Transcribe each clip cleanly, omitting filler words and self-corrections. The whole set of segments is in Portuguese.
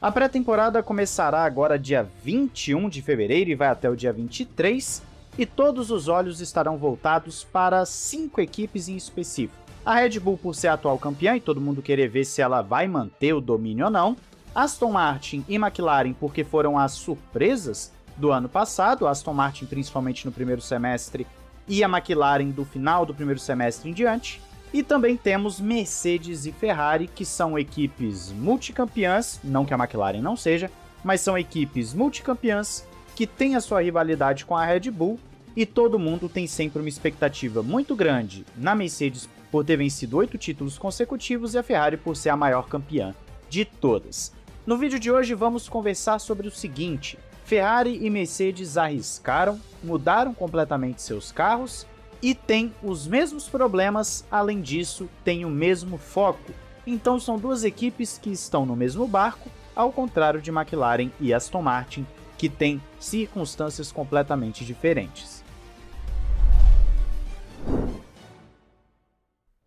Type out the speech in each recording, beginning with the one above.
A pré-temporada começará agora dia 21 de fevereiro e vai até o dia 23, e todos os olhos estarão voltados para 5 equipes em específico. A Red Bull, por ser a atual campeã e todo mundo querer ver se ela vai manter o domínio ou não, Aston Martin e McLaren, porque foram as surpresas do ano passado, a Aston Martin principalmente no primeiro semestre e a McLaren do final do primeiro semestre em diante, e também temos Mercedes e Ferrari, que são equipes multicampeãs, não que a McLaren não seja, mas são equipes multicampeãs que têm a sua rivalidade com a Red Bull, e todo mundo tem sempre uma expectativa muito grande na Mercedes por ter vencido 8 títulos consecutivos e a Ferrari por ser a maior campeã de todas. No vídeo de hoje vamos conversar sobre o seguinte: Ferrari e Mercedes arriscaram, mudaram completamente seus carros e têm os mesmos problemas, além disso têm o mesmo foco. Então são duas equipes que estão no mesmo barco, ao contrário de McLaren e Aston Martin, que têm circunstâncias completamente diferentes.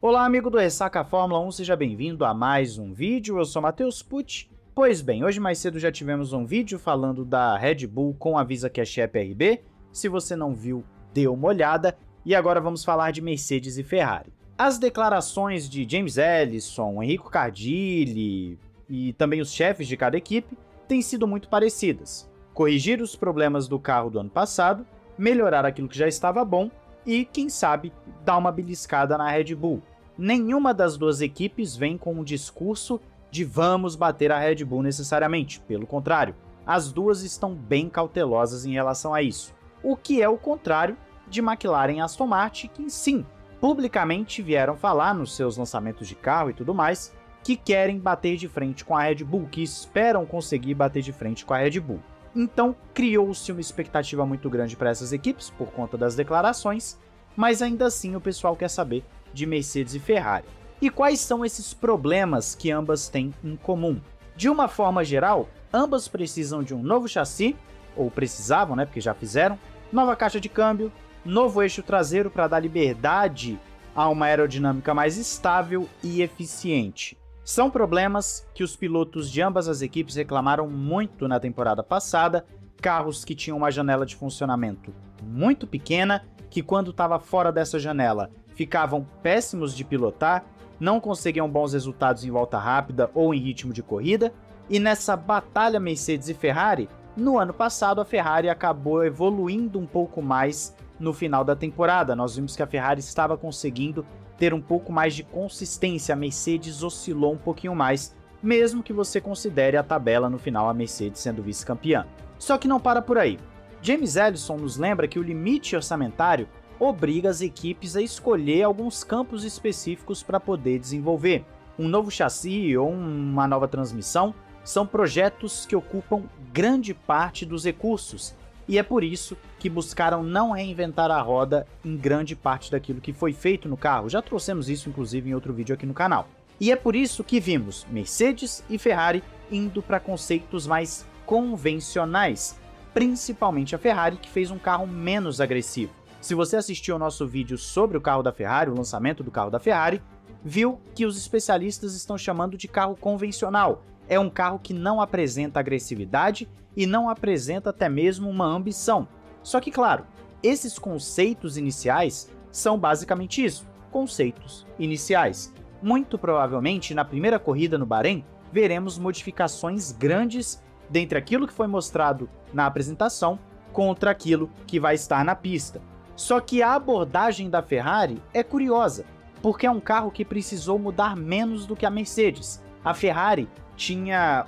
Olá, amigo do Ressaca Fórmula 1, seja bem-vindo a mais um vídeo. Eu sou Matheus Pucci. Pois bem, hoje mais cedo já tivemos um vídeo falando da Red Bull com a Visa Cash App RB. Se você não viu, dê uma olhada. E agora vamos falar de Mercedes e Ferrari. As declarações de James Allison, Enrico Cardile e também os chefes de cada equipe têm sido muito parecidas: corrigir os problemas do carro do ano passado, melhorar aquilo que já estava bom e, quem sabe, dar uma beliscada na Red Bull. Nenhuma das duas equipes vem com um discurso de vamos bater a Red Bull necessariamente, pelo contrário, as duas estão bem cautelosas em relação a isso, o que é o contrário de McLaren e Aston Martin, que sim, publicamente vieram falar nos seus lançamentos de carro e tudo mais, que querem bater de frente com a Red Bull, que esperam conseguir bater de frente com a Red Bull. Então criou-se uma expectativa muito grande para essas equipes por conta das declarações, mas ainda assim o pessoal quer saber de Mercedes e Ferrari. E quais são esses problemas que ambas têm em comum? De uma forma geral, ambas precisam de um novo chassi, ou precisavam, né, porque já fizeram, nova caixa de câmbio, novo eixo traseiro para dar liberdade a uma aerodinâmica mais estável e eficiente. São problemas que os pilotos de ambas as equipes reclamaram muito na temporada passada, carros que tinham uma janela de funcionamento muito pequena, que quando estava fora dessa janela ficavam péssimos de pilotar, não conseguiam bons resultados em volta rápida ou em ritmo de corrida, e nessa batalha Mercedes e Ferrari, no ano passado a Ferrari acabou evoluindo um pouco mais no final da temporada. Nós vimos que a Ferrari estava conseguindo ter um pouco mais de consistência, a Mercedes oscilou um pouquinho mais, mesmo que você considere a tabela no final a Mercedes sendo vice-campeã. Só que não para por aí. James Allison nos lembra que o limite orçamentário obriga as equipes a escolher alguns campos específicos para poder desenvolver. Um novo chassi ou uma nova transmissão são projetos que ocupam grande parte dos recursos, e é por isso que buscaram não reinventar a roda em grande parte daquilo que foi feito no carro. Já trouxemos isso inclusive em outro vídeo aqui no canal. E é por isso que vimos Mercedes e Ferrari indo para conceitos mais convencionais, principalmente a Ferrari, que fez um carro menos agressivo. Se você assistiu ao nosso vídeo sobre o carro da Ferrari, o lançamento do carro da Ferrari, viu que os especialistas estão chamando de carro convencional. É um carro que não apresenta agressividade e não apresenta até mesmo uma ambição. Só que, claro, esses conceitos iniciais são basicamente isso, conceitos iniciais. Muito provavelmente, na primeira corrida no Bahrein, veremos modificações grandes dentre aquilo que foi mostrado na apresentação contra aquilo que vai estar na pista. Só que a abordagem da Ferrari é curiosa, porque é um carro que precisou mudar menos do que a Mercedes. A Ferrari tinha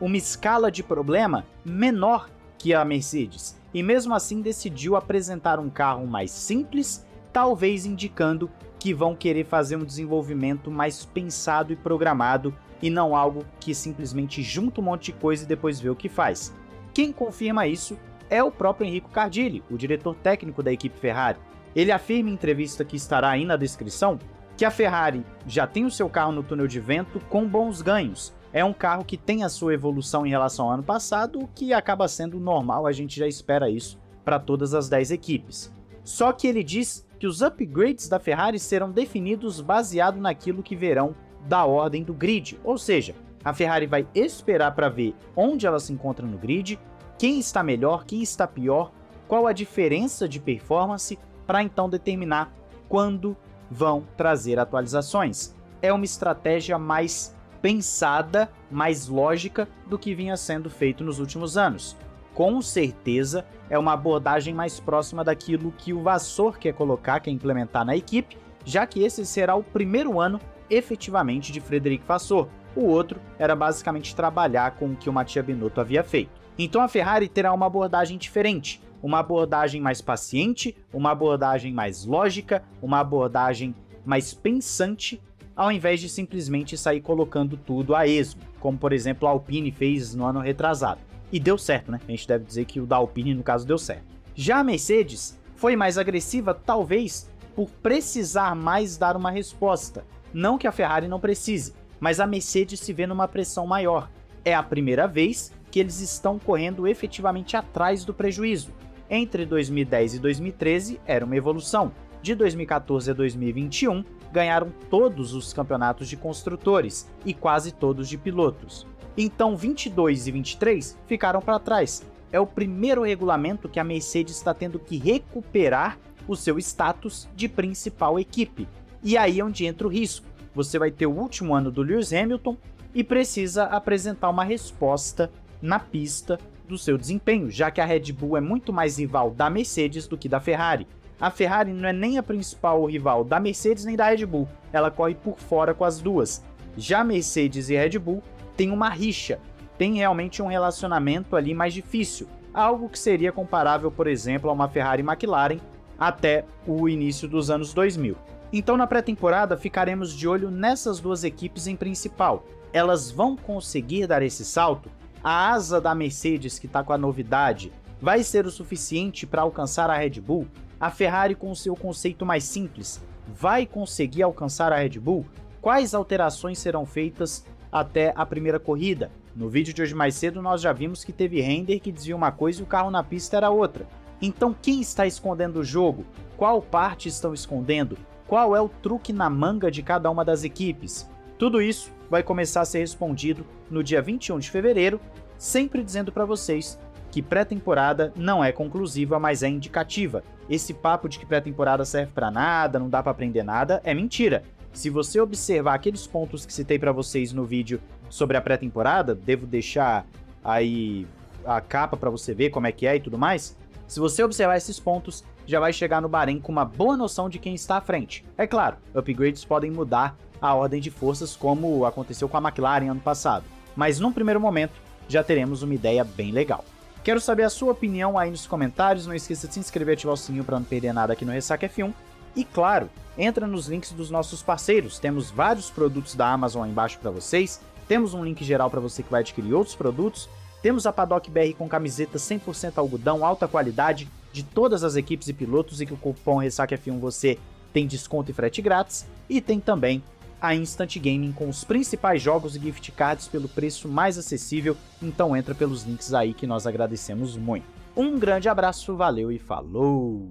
uma escala de problema menor que a Mercedes, e mesmo assim decidiu apresentar um carro mais simples, talvez indicando que vão querer fazer um desenvolvimento mais pensado e programado, e não algo que simplesmente junta um monte de coisa e depois vê o que faz. Quem confirma isso é o próprio Enrico Cardile, o diretor técnico da equipe Ferrari. Ele afirma em entrevista, que estará aí na descrição, que a Ferrari já tem o seu carro no túnel de vento com bons ganhos. É um carro que tem a sua evolução em relação ao ano passado, o que acaba sendo normal, a gente já espera isso para todas as 10 equipes. Só que ele diz que os upgrades da Ferrari serão definidos baseado naquilo que verão da ordem do grid, ou seja, A Ferrari vai esperar para ver onde ela se encontra no grid, quem está melhor, quem está pior, qual a diferença de performance, para então determinar quando vão trazer atualizações. É uma estratégia mais pensada, mais lógica do que vinha sendo feito nos últimos anos. Com certeza é uma abordagem mais próxima daquilo que o Vassor quer colocar, quer implementar na equipe, já que esse será o primeiro ano efetivamente de Frederic Vassor. O outro era basicamente trabalhar com o que o Mattia Binotto havia feito. Então a Ferrari terá uma abordagem diferente, uma abordagem mais paciente, uma abordagem mais lógica, uma abordagem mais pensante, ao invés de simplesmente sair colocando tudo a esmo, como por exemplo a Alpine fez no ano retrasado. E deu certo, né? A gente deve dizer que o da Alpine, no caso, deu certo. Já a Mercedes foi mais agressiva, talvez, por precisar mais dar uma resposta. Não que a Ferrari não precise, mas a Mercedes se vê numa pressão maior. É a primeira vez que eles estão correndo efetivamente atrás do prejuízo. Entre 2010 e 2013 era uma evolução. De 2014 a 2021, ganharam todos os campeonatos de construtores e quase todos de pilotos. Então 22 e 23 ficaram para trás. É o primeiro regulamento que a Mercedes está tendo que recuperar o seu status de principal equipe. E aí é onde entra o risco. Você vai ter o último ano do Lewis Hamilton e precisa apresentar uma resposta na pista do seu desempenho, já que a Red Bull é muito mais rival da Mercedes do que da Ferrari. A Ferrari não é nem a principal rival da Mercedes nem da Red Bull, ela corre por fora com as duas. Já a Mercedes e a Red Bull tem uma rixa, tem realmente um relacionamento ali mais difícil, algo que seria comparável, por exemplo, a uma Ferrari e McLaren até o início dos anos 2000. Então na pré-temporada ficaremos de olho nessas duas equipes em principal. Elas vão conseguir dar esse salto? A asa da Mercedes, que está com a novidade, vai ser o suficiente para alcançar a Red Bull? A Ferrari, com seu conceito mais simples, vai conseguir alcançar a Red Bull? Quais alterações serão feitas até a primeira corrida? No vídeo de hoje mais cedo nós já vimos que teve render que dizia uma coisa e o carro na pista era outra. Então quem está escondendo o jogo? Qual parte estão escondendo? Qual é o truque na manga de cada uma das equipes? Tudo isso vai começar a ser respondido no dia 21 de fevereiro, sempre dizendo para vocês que pré-temporada não é conclusiva, mas é indicativa. Esse papo de que pré-temporada serve para nada, não dá para aprender nada, é mentira. Se você observar aqueles pontos que citei para vocês no vídeo sobre a pré-temporada, devo deixar aí a capa para você ver como é que é e tudo mais. Se você observar esses pontos, já vai chegar no Bahrein com uma boa noção de quem está à frente. É claro, upgrades podem mudar a ordem de forças, como aconteceu com a McLaren ano passado, mas num primeiro momento já teremos uma ideia bem legal. Quero saber a sua opinião aí nos comentários, não esqueça de se inscrever e ativar o sininho para não perder nada aqui no Ressaca F1. E claro, entra nos links dos nossos parceiros, temos vários produtos da Amazon aí embaixo para vocês, temos um link geral para você que vai adquirir outros produtos, temos a Paddock BR com camiseta 100% algodão, alta qualidade, de todas as equipes e pilotos, e que o cupom RessacaF1 você tem desconto e frete grátis, e tem também a Instant Gaming com os principais jogos e gift cards pelo preço mais acessível, então entra pelos links aí que nós agradecemos muito. Um grande abraço, valeu e falou!